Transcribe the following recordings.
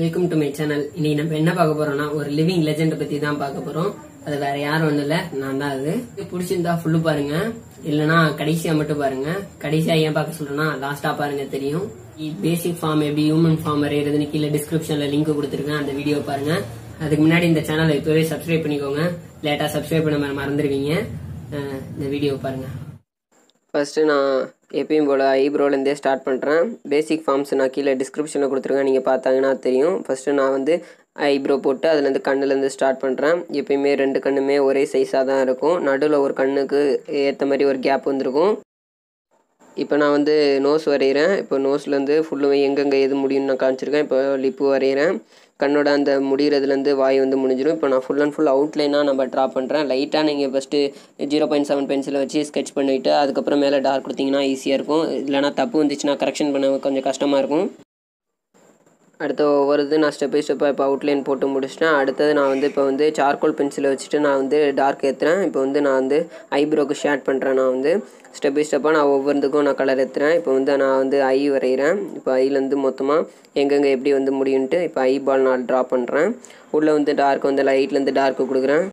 Welcome to my channel. இன்னைக்கு நம்ம என்ன பார்க்க போறோம்னா ஒரு லிவிங் லெஜெண்ட் பத்தி தான் பார்க்க போறோம். அது வேற யாரும் ஒண்ணு இல்ல, நான் தான் அது. புடிச்சிருந்தா ஃபுல்லு பாருங்க, இல்லனா கடைசியா மட்டும் பாருங்க. கடைசியா ஏன் பார்க்க சொல்றேன்னா லாஸ்டா பாருங்க தெரியும். பேசிக் ஃபார்ம் எப்படி ஹியூமன் ஃபார்ம் வரையிறதுன்னு கீழே டிஸ்கிரிப்ஷன்ல லிங்க் கொடுத்துருக்கேன், அந்த வீடியோ பாருங்க. அதுக்கு முன்னாடி இந்த சேனலை இப்பவே சப்ஸ்கிரைப் பண்ணிக்கோங்க, லேட்டா சப்ஸ்கிரைப் பண்ண மறந்துடுவீங்க. இந்த வீடியோ பாருங்க. ஃபர்ஸ்ட் நான் எப்பயும் போல் ஐப்ரோலேருந்தே ஸ்டார்ட் பண்ணுறேன். பேசிக் ஃபார்ம்ஸ் நான் கீழே டிஸ்கிரிப்ஷனில் கொடுத்துருக்கேன், நீங்கள் பார்த்தாங்கன்னா தெரியும். ஃபஸ்ட்டு நான் வந்து ஐப்ரோ போட்டு அதுலேருந்து கண்ணுலேருந்து ஸ்டார்ட் பண்ணுறேன். எப்பயுமே ரெண்டு கண்ணுமே ஒரே சைஸாக தான் இருக்கும், நடுவில் ஒரு கண்ணுக்கு ஏற்ற மாதிரி ஒரு கேப் வந்துருக்கும். இப்போ நான் வந்து நோஸ் வரைகிறேன். இப்போ நோஸ்லேருந்து ஃபுல்லுமே எங்கெங்கே எது முடியும்னு நான் காமிச்சிருக்கேன். இப்போ லிப்பு வரைகிறேன், கண்ணோட அந்த முடிகிறதுலேருந்து வாய் வந்து முடிஞ்சிடும். இப்போ நான் ஃபுல் அண்ட் ஃபுல் அவுட்லைனாக நம்ம ட்ரா பண்ணுறேன். லைட்டாக நீங்கள் ஃபஸ்ட்டு 0.7 பென்சிலை வச்சு ஸ்கெட்ச் பண்ணிவிட்டு அதுக்கப்புறம் மேலே டார்க் கொடுத்தீங்கன்னா ஈஸியாக இருக்கும். இல்லைனா தப்பு வந்துச்சுன்னா கரெக்ஷன் பண்ண கொஞ்சம் கஷ்டமாக இருக்கும். அடுத்த ஒவ்வொரு நான் ஸ்டெப் பை ஸ்டெப்பாக இப்போ அவுட்லைன் போட்டு முடிச்சிட்டேன். அடுத்தது நான் வந்து இப்போ வந்து சார்கோல் பென்சிலை வச்சுட்டு நான் வந்து டார்க் ஏற்றுறேன். இப்போ வந்து நான் வந்து ஐப்ரோக்கு ஷேட் பண்ணுறேன். நான் வந்து ஸ்டெப் பை ஸ்டெப்பாக நான் ஒவ்வொருத்துக்கும் நான் கலர் ஏற்றுறேன். இப்போ வந்து நான் வந்து ஐ வரைகிறேன். இப்போ ஐலேருந்து மொத்தமாக எங்கெங்கே எப்படி வந்து முடியும்ட்டு இப்போ ஐ பால் நான் ட்ரா பண்ணுறேன். உள்ளே வந்து டார்க் வந்து லைட்லேருந்து டார்க்கு கொடுக்குறேன்.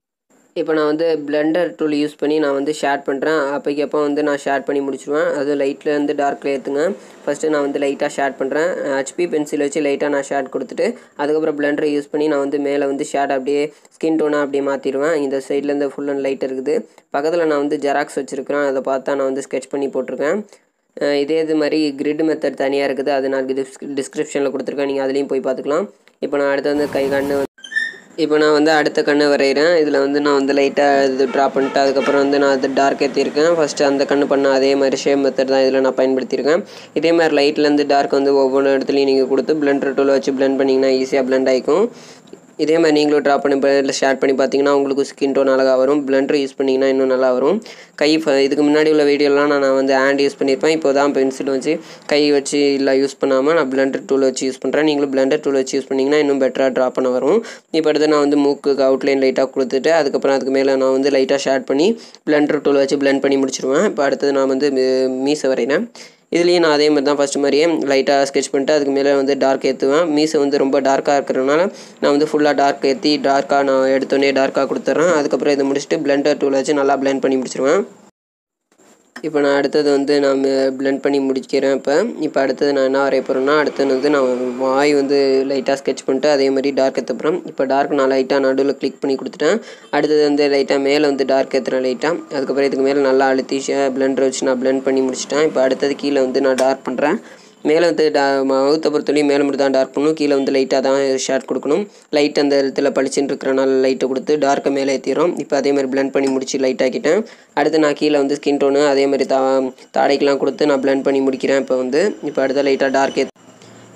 இப்போ நான் வந்து பிளெண்டர் டூல் யூஸ் பண்ணி நான் வந்து ஷேட் பண்ணுறேன். அப்போக்கப்போ வந்து நான் ஷேட் பண்ணி முடிச்சுடுவேன். அது லைட்டில் வந்து டார்க்கில் ஏற்றுங்க. ஃபஸ்ட்டு நான் வந்து லைட்டாக ஷேட் பண்ணுறேன், ஹெச்பி பென்சில் வச்சு லைட்டாக நான் ஷேட் கொடுத்துட்டு அதுக்கப்புறம் பிளெண்டரை யூஸ் பண்ணி நான் வந்து மேலே வந்து ஷேட் அப்படியே ஸ்கின் டோனாக அப்படியே மாற்றிடுவேன். இந்த சைட்லேருந்து ஃபுல் அண்ட் லைட் இருக்குது. பக்கத்தில் நான் வந்து ஜெராக்ஸ் வச்சுருக்கிறேன், அதை பார்த்தா நான் வந்து ஸ்கெட்ச் பண்ணி போட்டிருக்கேன். இதே இது மாதிரி கிரிட் மெத்தட் தனியாக இருக்குது, அது நான் டிஸ்கிரிப்ஷனில் கொடுத்துருக்கேன், நீங்கள் அதுலேயும் போய் பார்த்துக்கலாம். இப்போ நான் அடுத்து வந்து கை கண்ணு இப்போ நான் வந்து அடுத்த கண்ணை வரைகிறேன். இதில் வந்து நான் வந்து லைட்டாக இது ட்ரா பண்ணிட்டு அதுக்கப்புறம் வந்து நான் அது டார்க் ஏற்றிருக்கேன். ஃபஸ்ட்டு அந்த கண்ணு பண்ண அதே மாதிரி ஷேப் மெத்தட் தான் இதில் நான் பயன்படுத்தியிருக்கேன். இதே மாதிரி லைட்லேருந்து டார்க் வந்து ஒவ்வொரு இடத்துலையும் நீங்கள் கொடுத்து பிளெண்டர் டூலை வச்சு பிளெண்ட் பண்ணிங்கன்னா ஈஸியாக பிளெண்ட் ஆகிக்கும். இதே மாதிரி நீங்களும் ட்ரா பண்ணி இல்லை ஷேட் பண்ணி பார்த்தீங்கன்னா உங்களுக்கு ஸ்கின் டோன் அழகாக வரும். பிளெண்டர் யூஸ் பண்ணிங்கன்னா இன்னும் நல்லா வரும். கை இதுக்கு முன்னாடி உள்ள வீடியோலாம் நான் வந்து ஹேண்ட் யூஸ் பண்ணியிருப்பேன். இப்போ தான் பென்சில் வச்சு கை வச்சு இல்லை யூஸ் பண்ணாமல் நான் பிளெண்டர் டூல் வச்சு யூஸ் பண்ணுறேன். நீங்களும் பிளெண்டர் டூல் வச்சு யூஸ் பண்ணிங்கன்னா இன்னும் பெட்டராக ட்ரா பண்ண வரும். இப்போ அடுத்து நான் வந்து மூக்குக்கு அவுட்லைன் லைட்டாக கொடுத்துட்டு அதுக்கப்புறம் அதுக்கு மேலே நான் வந்து லைட்டாக ஷேட் பண்ணி பிளெண்டர் டூல் வச்சு பிளெண்ட் பண்ணி முடிச்சிடுவேன். இப்போ அடுத்தது நான் வந்து மீசை வரைகிறேன். இதுலேயும் நான் அதே மாதிரி தான் ஃபஸ்ட்டு மாதிரியே லைட்டாக ஸ்கெட்ச் பண்ணிட்டு அதுக்கு மேலே வந்து டார்க் ஏற்றுவேன். மீசை வந்து ரொம்ப டார்க்காக இருக்கிறதுனால நான் வந்து ஃபுல்லாக டார்க் ஏற்றி டார்க்காக நான் எடுத்தோடனே டார்க்காக கொடுத்துட்றேன். அதுக்கப்புறம் இதை முடிச்சுட்டு பிளெண்டர் டூல் வச்சு நல்லா பிளெண்ட் பண்ணி முடிச்சிடுவேன். இப்போ நான் அடுத்தது வந்து நான் பிளெண்ட் பண்ணி முடிக்கிறேன். இப்போ அடுத்தது நான் என்ன வரைய போகிறேன்னா அடுத்தது வந்து நான் வாய் வந்து லைட்டாக ஸ்கெட்ச் பண்ணிட்டு அதே மாதிரி டார்க் ஏற்றுப்புறேன். இப்போ டார்க் நான் லைட்டாக நடுவில் கிளிக் பண்ணி கொடுத்துட்டேன். அடுத்தது வந்து லைட்டாக மேலே வந்து டார்க் ஏற்றுறேன் லைட்டாக. அதுக்கப்புறம் இதுக்கு மேலே நல்லா அழுத்தி பிளெண்டர் வச்சு நான் பிளெண்ட் பண்ணி முடிச்சிட்டேன். இப்போ அடுத்தது கீழே வந்து நான் டார்க் பண்ணுறேன். மேலே வந்து மவுத்தை பொறுத்தவரையும் மேலே மட்டும் தான் டார்க் பண்ணணும், கீழே வந்து லைட்டாக தான் ஷேட் கொடுக்கணும். லைட் அந்த இடத்துல பளிச்சுன்னு இருக்கிறனால லைட்டை கொடுத்து டார்க்கை மேலே ஏற்றிடும். இப்போ அதேமாதிரி பிளெண்ட் பண்ணி முடிச்சு லைட் ஆக்கிட்டேன். அடுத்து நான் கீழே வந்து ஸ்கின் டோனு அதேமாதிரி தாடைக்கெலாம் கொடுத்து நான் பிளெண்ட் பண்ணி முடிக்கிறேன். இப்போ அடுத்த லைட்டாக டார்க் ஏற்று.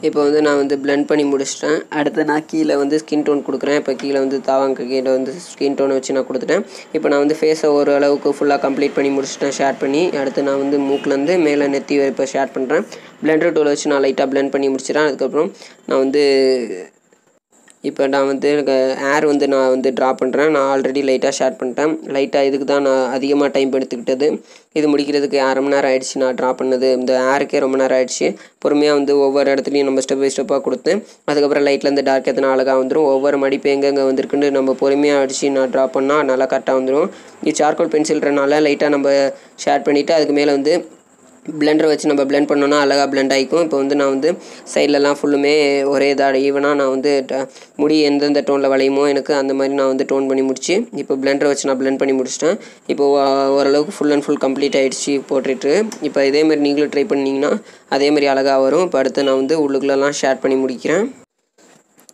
இப்போ வந்து நான் வந்து பிளெண்ட் பண்ணி முடிச்சிட்டேன். அடுத்து நான் கீழே வந்து ஸ்கின் டோன் கொடுக்குறேன். இப்போ கீழே வந்து தாவாங்க கீழே வந்து ஸ்கின் டோனை வச்சு நான் கொடுத்துட்டேன். இப்போ நான் வந்து ஃபேஸை ஓரளவுக்கு ஃபுல்லாக கம்ப்ளீட் பண்ணி முடிச்சிட்டேன் ஷேட் பண்ணி. அடுத்து நான் வந்து மூக்கிலேருந்து மேலே நெத்தி இப்போ ஷேட் பண்ணுறேன். பிளெண்டர் டூலை வச்சு நான் லைட்டாக பிளெண்ட் பண்ணி முடிச்சிட்டேன். அதுக்கப்புறம் நான் வந்து இப்போ நான் வந்து ஹேர் வந்து நான் வந்து ட்ரா பண்ணுறேன். நான் ஆல்ரெடி லைட்டாக ஷேட் பண்ணிட்டேன். லைட்டாக இதுக்கு தான் நான் அதிகமாக டைம் எடுத்துக்கிட்டது. இது முடிக்கிறதுக்கு 1/2 மணி நேரம் ஆகிடுச்சு நான் ட்ரா பண்ணது. இந்த ஹேருக்கே ரொம்ப நேரம் ஆகிடுச்சு. பொறுமையாக வந்து ஒவ்வொரு இடத்துலையும் நம்ம ஸ்டெப் பை ஸ்டெப்பாக கொடுத்து அதுக்கப்புறம் லைட்லேருந்து டார்க் எத்தனை அழகாக வந்துடும். ஒவ்வொரு மடிப்பு எங்கெங்கே வந்திருக்குன்னு நம்ம பொறுமையாக அடித்து நான் ட்ரா பண்ணால் நல்லா கரெக்டாக வந்துடும். இது சார்கோல் பென்சில்றனால லைட்டாக நம்ம ஷேட் பண்ணிவிட்டு அதுக்கு மேலே வந்து பிளெண்டரை வச்சு நம்ம பிளெண்ட் பண்ணோன்னா அழகாக பிளெண்ட் ஆகிக்கும். இப்போ வந்து நான் வந்து சைட்லலாம் ஃபுல்லுமே ஒரே இதாக ஈவனாக நான் வந்து முடி எந்தெந்த டோனில் வளையுமோ எனக்கு அந்த மாதிரி நான் வந்து டோன் பண்ணி முடிச்சு இப்போ பிளெண்டரை வச்சு நான் பிளெண்ட் பண்ணி முடிச்சிட்டேன். இப்போ ஓரளவுக்கு ஃபுல் அண்ட் ஃபுல் கம்ப்ளீட் ஆகிடுச்சு போட்டுட்டு. இப்போ இதேமாதிரி நீங்களும் ட்ரை பண்ணிங்கன்னா அதேமாதிரி அழகாக வரும். இப்போ அடுத்து நான் வந்து உள்ளுக்குள்ளலாம் ஷேட் பண்ணி முடிக்கிறேன்.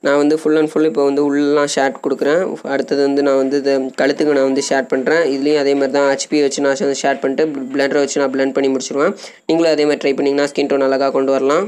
நான் வந்து ஃபுல் அண்ட் ஃபுல் இப்போ வந்து உள்ளெலாம் ஷேட் கொடுக்குறேன். அடுத்தது வந்து நான் வந்து இது கழுத்துக்கு நான் வந்து ஷேட் பண்ணுறேன். இதுலேயும் அதே மாதிரி தான் ஹெச்பி வச்சு நான் வந்து ஷேட் பண்ணிட்டு பிளெண்டரை வச்சு நான் பிளெண்ட் பண்ணி முடிச்சிடுவேன். நீங்களும் அதே மாதிரி ட்ரை பண்ணிங்கன்னா ஸ்கின் டோன் அழகாக கொண்டு வரலாம்.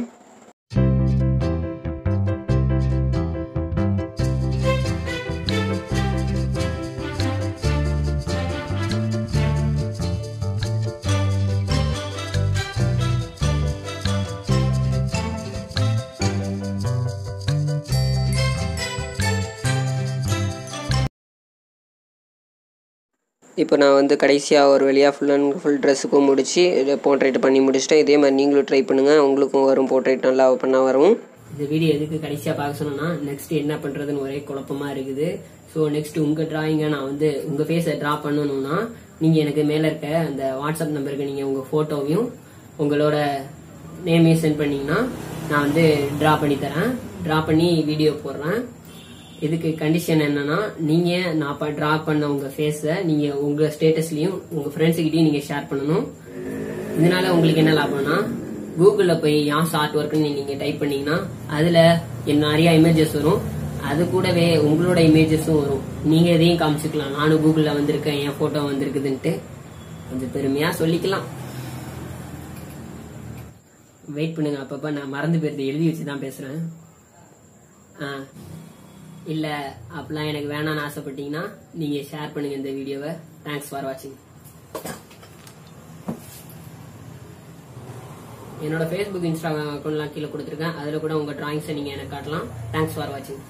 இப்போ நான் வந்து கடைசியாக ஒரு வழியாக ஃபுல் அண்ட் ஃபுல் ட்ரெஸ்ஸுக்கும் முடித்து போர்ட்ரேட் பண்ணி முடிச்சிட்டேன். இதே மாதிரி நீங்களும் ட்ரை பண்ணுங்கள், உங்களுக்கும் வரும் போர்ட்ரேட் நல்லா பண்ண வரும். இந்த வீடியோ எதுக்கு கடைசியா பார்க்க சொன்னா நெக்ஸ்ட் என்ன பண்றதுன்னு ஒரே குழப்பமா இருக்குது. சோ நெக்ஸ்ட் உங்க டிராயிங்க நான் வந்து உங்க ஃபேஸை டிரா பண்ணணும்னா நீங்க எனக்கு மேல இருக்க அந்த வாட்ஸ்அப் நம்பருக்கு நீங்க உங்க போட்டோவையும் உங்களோட நேமையும் சென்ட் பண்ணீங்கன்னா நான் வந்து டிரா பண்ணி தரேன், டிரா பண்ணி வீடியோ போடுறேன். இதுக்கு கண்டிஷன் என்னன்னா நீங்க நான் டிரா பண்ண உங்க ஃபேஸை நீங்க உங்க ஸ்டேட்டஸ்லயும் உங்க ஃப்ரெண்ட்ஸுக்கிட்டையும் நீங்க ஷேர் பண்ணணும். இதனால உங்களுக்கு என்ன லாபம்னா கூகுள்ல போய் யாஸ் ஆர்ட் ஒர்க்னு நீங்க டைப் பண்ணீங்கன்னா அதுல என்ன நிறைய இமேஜஸ் வரும், அது கூடவே உங்களோட இமேஜஸும் வரும். நீங்க எதையும் காமிச்சுக்கலாம், நானும் கூகுள்ல வந்திருக்கேன், என் போட்டோ வந்திருக்குதுன்ட்டு கொஞ்சம் பெருமையா சொல்லிக்கலாம். வெயிட் பண்ணுங்க, அப்பப்ப நான் மறந்து போயிருந்தேன், எழுதி வச்சுதான் பேசுறேன். இல்ல அப்பெல்லாம் எனக்கு வேணான்னு ஆசைப்பட்டீங்கன்னா நீங்க ஷேர் பண்ணுங்க இந்த வீடியோவை. தேங்க்ஸ் ஃபார் வாட்சிங். என்னோட Facebook, Instagram அக்கௌண்ட்லாம் கீழே கொடுத்துருக்கேன், அதில் கூட உங்கள் ட்ராயிங்ஸை நீங்கள் எனக்கு காட்டலாம். தேங்க்ஸ் ஃபார் வாட்சிங்.